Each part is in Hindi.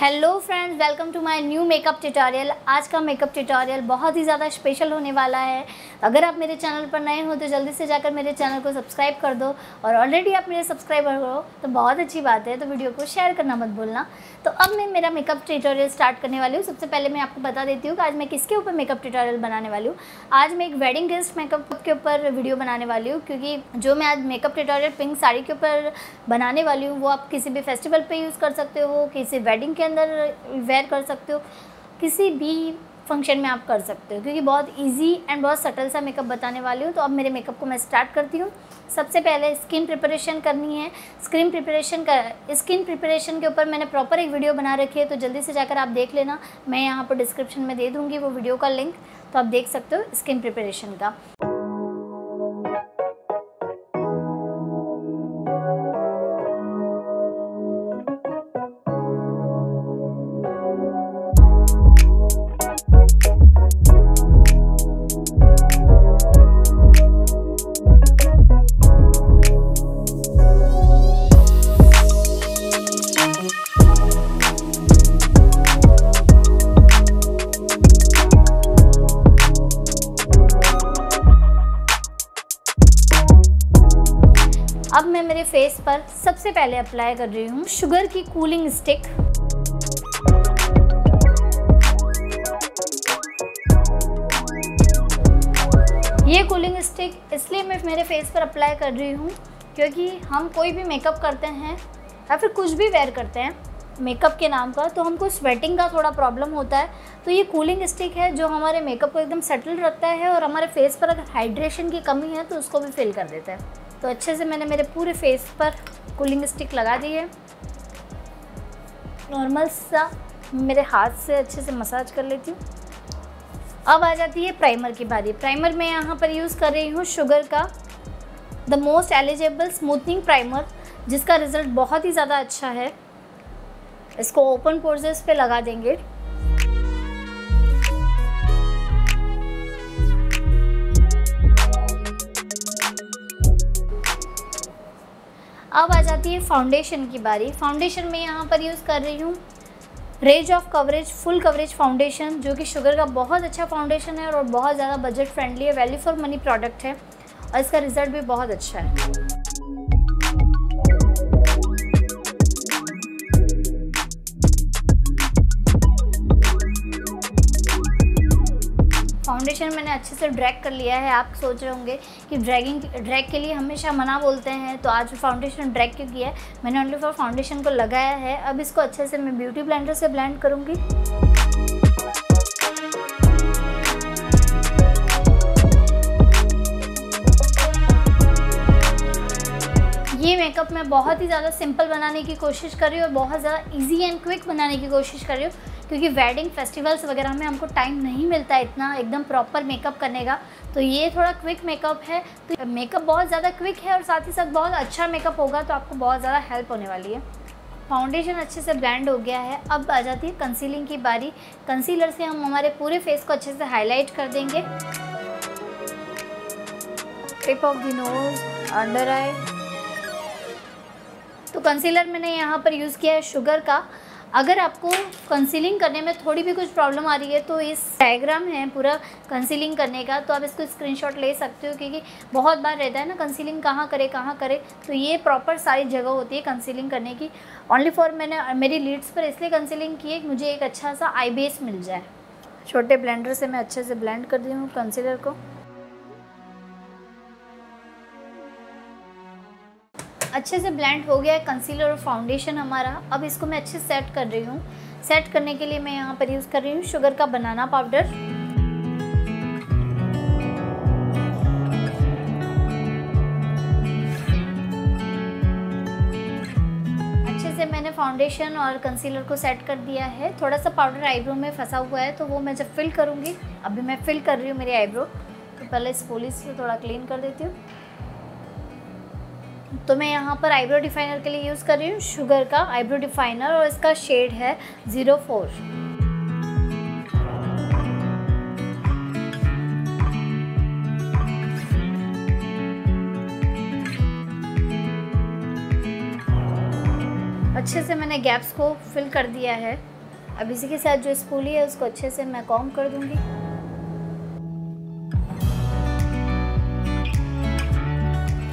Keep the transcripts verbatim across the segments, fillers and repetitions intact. Hello friends, welcome to my new makeup tutorial. आज का मेकअप ट्यूटोरियल बहुत ही ज़्यादा स्पेशल होने वाला है। अगर आप मेरे चैनल पर नए हो तो जल्दी से जाकर मेरे चैनल को सब्सक्राइब कर दो, और ऑलरेडी आप मेरे सब्सक्राइबर हो तो बहुत अच्छी बात है, तो वीडियो को शेयर करना मत भूलना। तो अब मैं मेरा मेकअप ट्यूटोरियल स्टार्ट करने वाली हूँ। सबसे पहले मैं आपको बता देती हूँ कि आज मैं किसके ऊपर मेकअप ट्यूटोरियल बनाने वाली हूँ। आज मैं एक वेडिंग गेस्ट मेकअप के ऊपर वीडियो बनाने वाली हूँ, क्योंकि जो मैं आज मेकअप ट्यूटोरियल पिंक साड़ी के ऊपर बनाने वाली हूँ वो आप किसी भी फेस्टिवल पर यूज़ कर सकते हो, किसी वेडिंग अंदर वेयर कर सकते हो, किसी भी फंक्शन में आप कर सकते हो, क्योंकि बहुत इजी एंड बहुत सटल सा मेकअप बताने वाली हूँ। तो अब मेरे मेकअप को मैं स्टार्ट करती हूँ। सबसे पहले स्किन प्रिपरेशन करनी है। स्किन प्रिपरेशन कर स्किन प्रिपरेशन के ऊपर मैंने प्रॉपर एक वीडियो बना रखी है, तो जल्दी से जाकर आप देख लेना। मैं यहाँ पर डिस्क्रिप्शन में दे दूँगी वो वीडियो का लिंक, तो आप देख सकते हो स्किन प्रिपरेशन का। अब मैं मेरे फेस पर सबसे पहले अप्लाई कर रही हूँ शुगर की कूलिंग स्टिक। ये कूलिंग स्टिक इसलिए मैं मेरे फेस पर अप्लाई कर रही हूँ क्योंकि हम कोई भी मेकअप करते हैं या फिर कुछ भी वेयर करते हैं मेकअप के नाम का, तो हमको स्वेटिंग का थोड़ा प्रॉब्लम होता है। तो ये कूलिंग स्टिक है जो हमारे मेकअप को एकदम सेटल रखता है, और हमारे फेस पर अगर हाइड्रेशन की कमी है तो उसको भी फिल कर देता है। तो अच्छे से मैंने मेरे पूरे फेस पर कूलिंग स्टिक लगा दी है। नॉर्मल सा मेरे हाथ से अच्छे से मसाज कर लेती हूँ। अब आ जाती है प्राइमर की बारी। प्राइमर मैं यहाँ पर यूज़ कर रही हूँ शुगर का the most eligible smoothening primer, जिसका रिज़ल्ट बहुत ही ज़्यादा अच्छा है। इसको ओपन पोर्सेस पे लगा देंगे। अब आ जाती है फाउंडेशन की बारी। फाउंडेशन में यहाँ पर यूज़ कर रही हूँ range of coverage full coverage foundation, जो कि शुगर का बहुत अच्छा फाउंडेशन है और बहुत ज़्यादा बजट फ्रेंडली है, वैल्यू फॉर मनी प्रोडक्ट है, और इसका रिज़ल्ट भी बहुत अच्छा है। फाउंडेशन मैंने अच्छे से ड्रैग कर लिया है। आप सोच रहे होंगे कि ड्रैगिंग ड्रैग के लिए हमेशा मना बोलते हैं, तो आज फाउंडेशन ड्रैग क्यों किया है? मैंने ओनली फॉर फाउंडेशन को लगाया है। अब इसको अच्छे से मैं ब्यूटी ब्लेंडर से ब्लेंड करूँगी। ये मेकअप मैं बहुत ही ज़्यादा सिंपल बनाने की कोशिश कर रही हूँ और बहुत ज़्यादा ईजी एंड क्विक बनाने की कोशिश कर रही हूँ, क्योंकि वेडिंग फेस्टिवल्स वगैरह में हमको टाइम नहीं मिलता है इतना एकदम प्रॉपर मेकअप करने का। तो ये थोड़ा क्विक मेकअप है, तो मेकअप बहुत ज़्यादा क्विक है और साथ ही साथ बहुत अच्छा मेकअप होगा, तो आपको बहुत ज़्यादा हेल्प होने वाली है। फाउंडेशन अच्छे से ब्लेंड हो गया है। अब आ जाती है कंसीलिंग की बारी। कंसीलर से हम हमारे पूरे फेस को अच्छे से हाईलाइट कर देंगे। Tip of the nose, under eye. तो कंसीलर मैंने यहाँ पर यूज़ किया है शुगर का। अगर आपको कंसीलिंग करने में थोड़ी भी कुछ प्रॉब्लम आ रही है तो इस डायग्राम है पूरा कंसीलिंग करने का, तो आप इसको स्क्रीनशॉट ले सकते हो, क्योंकि बहुत बार रहता है ना कंसीलिंग कहाँ करे कहाँ करे, तो ये प्रॉपर सारी जगह होती है कंसीलिंग करने की। ओनली फॉर मैंने मेरी लीड्स पर इसलिए कंसीलिंग की है कि मुझे एक अच्छा सा आई बेस मिल जाए। छोटे ब्लेंडर से मैं अच्छे से ब्लेंड कर दी हूँ कंसीलर को। अच्छे से ब्लेंड हो गया है कंसीलर और फाउंडेशन हमारा। अब इसको मैं अच्छे से सेट कर रही हूँ। सेट करने के लिए मैं यहाँ पर यूज़ कर रही हूँ शुगर का बनाना पाउडर। अच्छे से मैंने फाउंडेशन और कंसीलर को सेट कर दिया है। थोड़ा सा पाउडर आईब्रो में फंसा हुआ है, तो वो मैं जब फिल करूँगी। अभी मैं फिल कर रही हूँ मेरी आईब्रो, तो पहले इस पॉलिश से थोड़ा क्लीन कर देती हूँ। तो मैं यहाँ पर आईब्रो डिफाइनर के लिए यूज़ कर रही हूँ शुगर का आईब्रो डिफाइनर, और इसका शेड है ज़ीरो फोर। अच्छे से मैंने गैप्स को फिल कर दिया है। अब इसी के साथ जो स्पूली है उसको अच्छे से मैं कॉम कर दूंगी।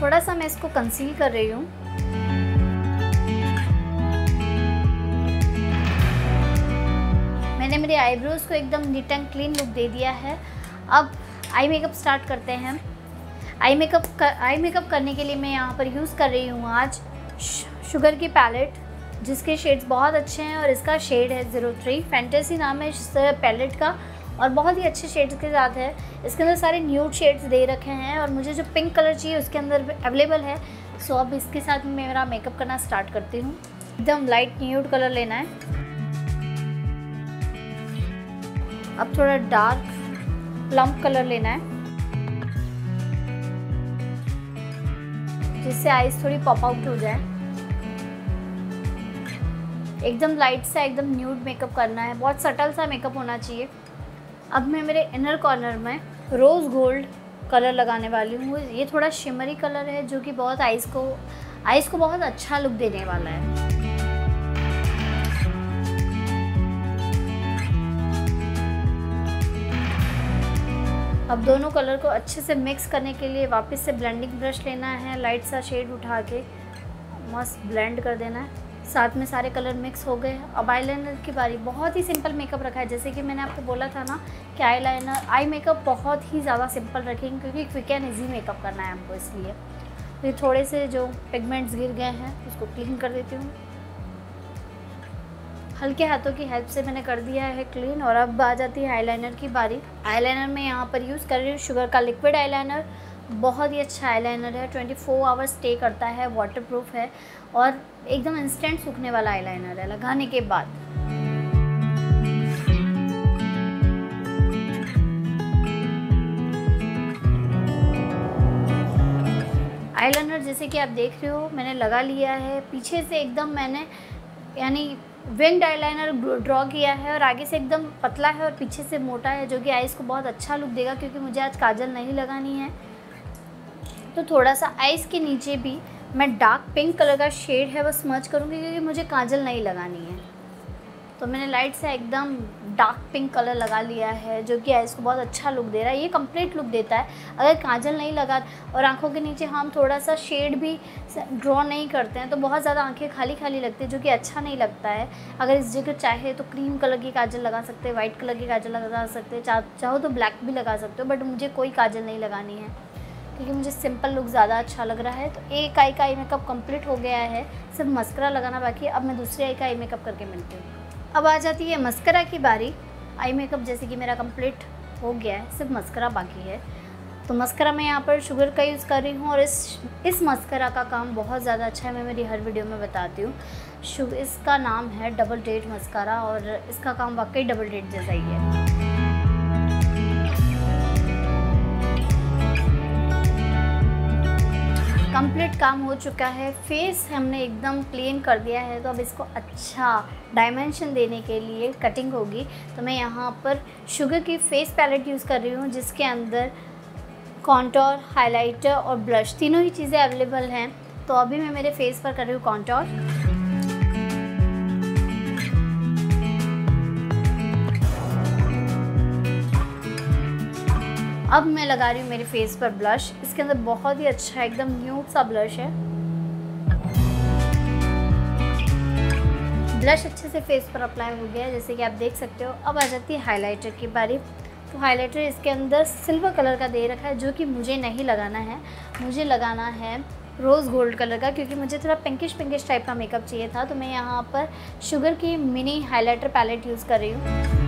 थोड़ा सा मैं इसको कंसील कर रही हूँ। मैंने मेरे आईब्रोज को एकदम नीट एंड क्लीन लुक दे दिया है। अब आई मेकअप स्टार्ट करते हैं। आई मेकअप आई मेकअप करने के लिए मैं यहाँ पर यूज़ कर रही हूँ आज शुगर की पैलेट, जिसके शेड्स बहुत अच्छे हैं और इसका शेड है ज़ीरो थ्री, फैंटेसी नाम है इस पैलेट का और बहुत ही अच्छे शेड्स के साथ है। इसके अंदर सारे न्यूड शेड्स दे रखे हैं और मुझे जो पिंक कलर चाहिए उसके अंदर अवेलेबल है। सो अब इसके साथ मैं मेरा मेकअप करना स्टार्ट करती हूँ। एकदम लाइट न्यूड कलर लेना है। अब थोड़ा डार्क प्लम्प कलर लेना है जिससे आईज थोड़ी पॉप आउट हो जाए। एकदम लाइट सा एकदम न्यूड मेकअप करना है, बहुत सटल सा मेकअप होना चाहिए। अब मैं मेरे इनर कॉर्नर में रोज़ गोल्ड कलर लगाने वाली हूँ। ये थोड़ा शिमरी कलर है जो कि बहुत आईज को आईज को बहुत अच्छा लुक देने वाला है। अब दोनों कलर को अच्छे से मिक्स करने के लिए वापस से ब्लेंडिंग ब्रश लेना है, लाइट सा शेड उठा के मस्त ब्लेंड कर देना है। साथ में सारे कलर मिक्स हो गए। अब आईलाइनर की बारी। बहुत ही सिंपल मेकअप रखा है, जैसे कि मैंने आपको बोला था ना कि आईलाइनर आई मेकअप बहुत ही ज़्यादा सिंपल रखेंगे क्योंकि क्विक एंड ईजी मेकअप करना है हमको। इसलिए फिर थोड़े से जो पिगमेंट्स गिर गए हैं उसको क्लीन कर देती हूँ। हल्के हाथों की हेल्प से मैंने कर दिया है क्लीन। और अब आ जाती है आईलाइनर की बारी। आईलाइनर में यहाँ पर यूज़ कर रही हूँ शुगर का लिक्विड आईलाइनर। बहुत ही अच्छा आईलाइनर है, ट्वेंटी फोर आवर्स स्टे करता है, वाटरप्रूफ है और एकदम इंस्टेंट सूखने वाला आईलाइनर है लगाने के बाद। आईलाइनर जैसे कि आप देख रहे हो मैंने लगा लिया है। पीछे से एकदम मैंने यानी विंग आईलाइनर ड्रॉ किया है और आगे से एकदम पतला है और पीछे से मोटा है, जो कि आईज को बहुत अच्छा लुक देगा क्योंकि मुझे आज काजल नहीं लगानी है। तो थोड़ा सा आईज के नीचे भी मैं डार्क पिंक कलर का शेड है वो स्मज करूँगी क्योंकि मुझे काजल नहीं लगानी है। तो मैंने लाइट से एकदम डार्क पिंक कलर लगा लिया है जो कि आईज को बहुत अच्छा लुक दे रहा है। ये कंप्लीट लुक देता है। अगर काजल नहीं लगा और आंखों के नीचे हम थोड़ा सा शेड भी ड्रॉ नहीं करते हैं तो बहुत ज़्यादा आंखें खाली खाली लगती है, जो कि अच्छा नहीं लगता है। अगर इस जगह चाहे तो क्रीम कलर की काजल लगा सकते हैं, वाइट कलर की काजल लगा सकते हैं, चाह चाहो तो ब्लैक भी लगा सकते हो, बट मुझे कोई काजल नहीं लगानी है क्योंकि मुझे सिंपल लुक ज़्यादा अच्छा लग रहा है। तो एक आई का आई मेकअप कम्प्लीट हो गया है, सिर्फ मस्करा लगाना बाकी है। अब मैं दूसरे आई का आई मेकअप करके मिलती हूँ। अब आ जाती है मस्करा की बारी। आई मेकअप जैसे कि मेरा कंप्लीट हो गया है, सिर्फ मस्करा बाकी है। तो मस्करा मैं यहाँ पर शुगर का यूज़ कर रही हूँ और इस इस मस्करा का काम बहुत ज़्यादा अच्छा है, मैं मेरी हर वीडियो में बताती हूँ। शुगर इसका नाम है डबल डेट मस्करा और इसका काम वाकई डबल डेट जैसा ही है। कंप्लीट काम हो चुका है। फेस हमने एकदम प्लेन कर दिया है, तो अब इसको अच्छा डायमेंशन देने के लिए कटिंग होगी। तो मैं यहाँ पर शुगर की फेस पैलेट यूज़ कर रही हूँ जिसके अंदर कॉन्टोर, हाइलाइटर और ब्लश तीनों ही चीज़ें अवेलेबल हैं। तो अभी मैं मेरे फेस पर कर रही हूँ कॉन्टोर। अब मैं लगा रही हूँ मेरे फेस पर ब्लश। इसके अंदर बहुत ही अच्छा एकदम न्यूड सा ब्लश है। ब्लश अच्छे से फेस पर अप्लाई हो गया है जैसे कि आप देख सकते हो। अब आ जाती है हाइलाइटर की बारी। तो हाइलाइटर इसके अंदर सिल्वर कलर का दे रखा है जो कि मुझे नहीं लगाना है। मुझे लगाना है रोज़ गोल्ड कलर का क्योंकि मुझे थोड़ा पिंकिश पिंकिश टाइप का मेकअप चाहिए था। तो मैं यहाँ पर शुगर की मिनी हाइलाइटर पैलेट यूज़ कर रही हूँ।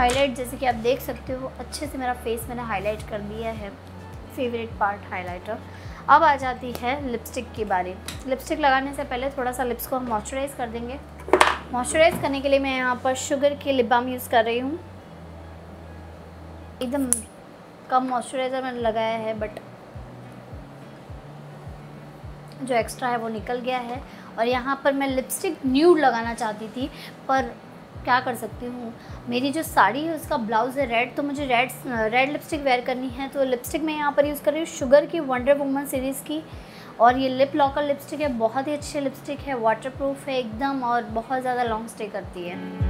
हाईलाइट जैसे कि आप देख सकते हो अच्छे से मेरा फेस मैंने हाईलाइट कर दिया है, फेवरेट पार्ट हाईलाइटर। अब आ जाती है लिपस्टिक की बारी। लिपस्टिक लगाने से पहले थोड़ा सा लिप्स को हम मॉइस्चराइज़ कर देंगे। मॉइस्चराइज़ करने के लिए मैं यहाँ पर शुगर की लिप बाम यूज़ कर रही हूँ। एकदम कम मॉइस्चराइज़र मैंने लगाया है बट जो एक्स्ट्रा है वो निकल गया है। और यहाँ पर मैं लिपस्टिक न्यूड लगाना चाहती थी पर क्या कर सकती हूँ, मेरी जो साड़ी है उसका ब्लाउज़ है रेड, तो मुझे रेड रेड लिपस्टिक वेयर करनी है, तो लिपस्टिक मैं यहाँ पर यूज़ कर रही हूँ शुगर की वंडर वूमन सीरीज़ की। और ये लिप लॉकर लिपस्टिक है, बहुत ही अच्छी लिपस्टिक है, वाटरप्रूफ है एकदम और बहुत ज़्यादा लॉन्ग स्टे करती है।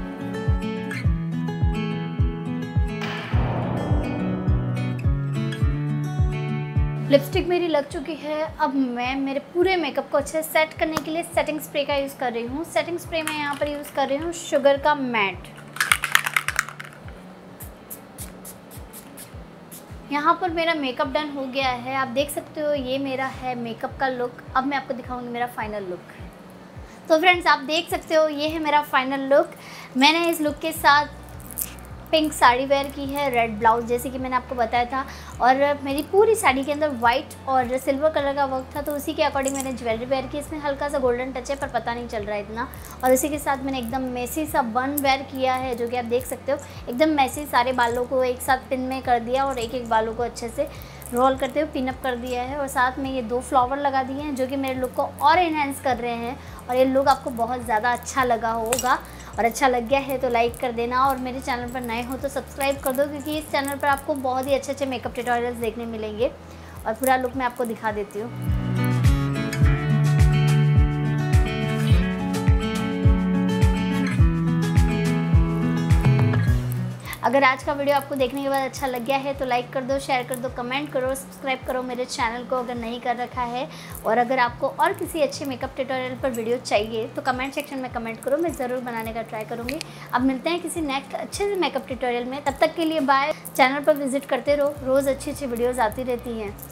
लिपस्टिक मेरी लग चुकी है। अब मैं मेरे पूरे मेकअप को अच्छे से सेट करने के लिए सेटिंग स्प्रे का यूज़ कर रही हूँ। सेटिंग स्प्रे मैं यहाँ पर यूज़ कर रही हूँ शुगर का मैट। यहाँ पर मेरा मेकअप डन हो गया है, आप देख सकते हो ये मेरा है मेकअप का लुक। अब मैं आपको दिखाऊंगी मेरा फाइनल लुक। तो फ्रेंड्स आप देख सकते हो ये है मेरा फाइनल लुक। मैंने इस लुक के साथ पिंक साड़ी वेयर की है, रेड ब्लाउज जैसे कि मैंने आपको बताया था, और मेरी पूरी साड़ी के अंदर वाइट और सिल्वर कलर का वर्क था, तो उसी के अकॉर्डिंग मैंने ज्वेलरी वेयर की। इसमें हल्का सा गोल्डन टच है पर पता नहीं चल रहा है इतना। और इसी के साथ मैंने एकदम मैसी सा बन वेयर किया है, जो कि आप देख सकते हो एकदम मैसी, सारे बालों को एक साथ पिन में कर दिया और एक एक बालों को अच्छे से रोल करते हुए पिनअप कर दिया है। और साथ में ये दो फ्लावर लगा दिए हैं जो कि मेरे लुक को और इन्हेंस कर रहे हैं। और ये लुक आपको बहुत ज़्यादा अच्छा लगा होगा, और अच्छा लग गया है तो लाइक कर देना, और मेरे चैनल पर नए हो तो सब्सक्राइब कर दो, क्योंकि इस चैनल पर आपको बहुत ही अच्छे अच्छे मेकअप ट्यूटोरियल्स देखने मिलेंगे। और पूरा लुक मैं आपको दिखा देती हूँ। अगर आज का वीडियो आपको देखने के बाद अच्छा लग गया है तो लाइक कर दो, शेयर कर दो, कमेंट करो, सब्सक्राइब करो मेरे चैनल को अगर नहीं कर रखा है। और अगर आपको और किसी अच्छे मेकअप ट्यूटोरियल पर वीडियो चाहिए तो कमेंट सेक्शन में कमेंट करो, मैं ज़रूर बनाने का ट्राई करूँगी। अब मिलते हैं किसी नेक्स्ट अच्छे से मेकअप ट्यूटोरियल में, तब तक के लिए बाय। चैनल पर विजिट करते रहो, रोज़ अच्छी अच्छी वीडियोज़ आती रहती हैं।